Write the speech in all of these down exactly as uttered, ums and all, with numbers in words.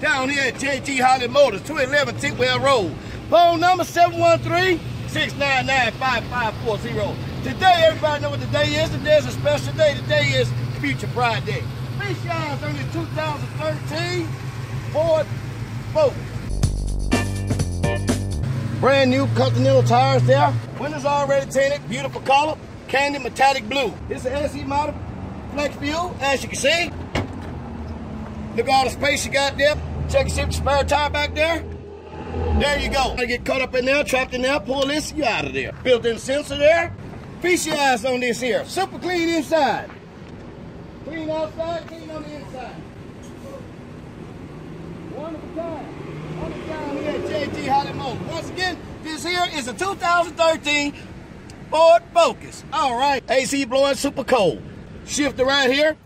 down here at J T Holly Motors, two eleven Tidwell Road. Phone number seven one three, six nine nine, five five four zero. Today, everybody know what today is. Today's a special day. Today is Future Pride Day. Big shines on this two thousand thirteen Ford Focus. Brand new Continental tires there. Windows already tinted, beautiful color, candy metallic blue. It's an S E model, flex fuel, as you can see. Look at all the space you got there. Check and see if the spare tire back there. There you go. I get caught up in there, trapped in there, pull this, you out of there. Built-in sensor there. Feast your eyes on this here. Super clean inside. Clean outside, clean on the inside. Wonderful time. Wonderful time here at J T Holly Motors. Once again, this here is a two thousand thirteen Ford Focus. All right. A C blowing super cold. Shift around here.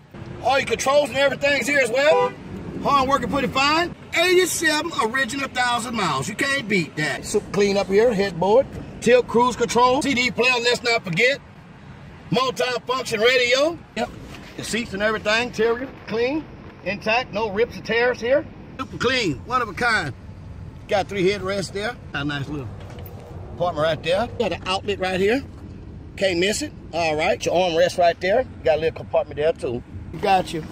All your controls and everything's here as well. Hard working pretty fine. eighty-seven original thousand miles. You can't beat that. Super clean up here. Headboard. Tilt cruise control. C D player, let's not forget. Multi-function radio. Yep. The seats and everything. Interior clean. Intact. No rips or tears here. Super clean. One of a kind. Got three headrests there. Got a nice little apartment right there. Got an outlet right here. Can't miss it. All right. Your armrest right there. Got a little compartment there too. Got you.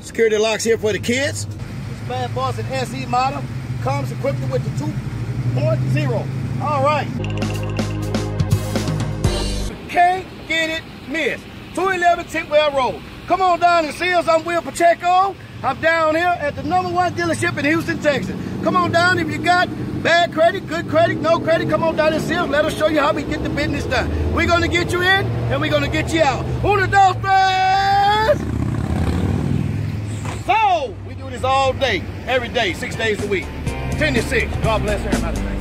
Security locks here for the kids. This bad boy's an S E model. Comes equipped with the two point oh. All right. You can't get it missed. two eleven Tidwell Road. Come on down and see us. I'm Will Pacheco. I'm down here at the number one dealership in Houston, Texas. Come on down if you got bad credit, good credit, no credit. Come on down and see us. Let us show you how we get the business done. We're going to get you in and we're going to get you out. Who the dog fans? So, we do this all day, every day, six days a week. ten to six. God bless everybody.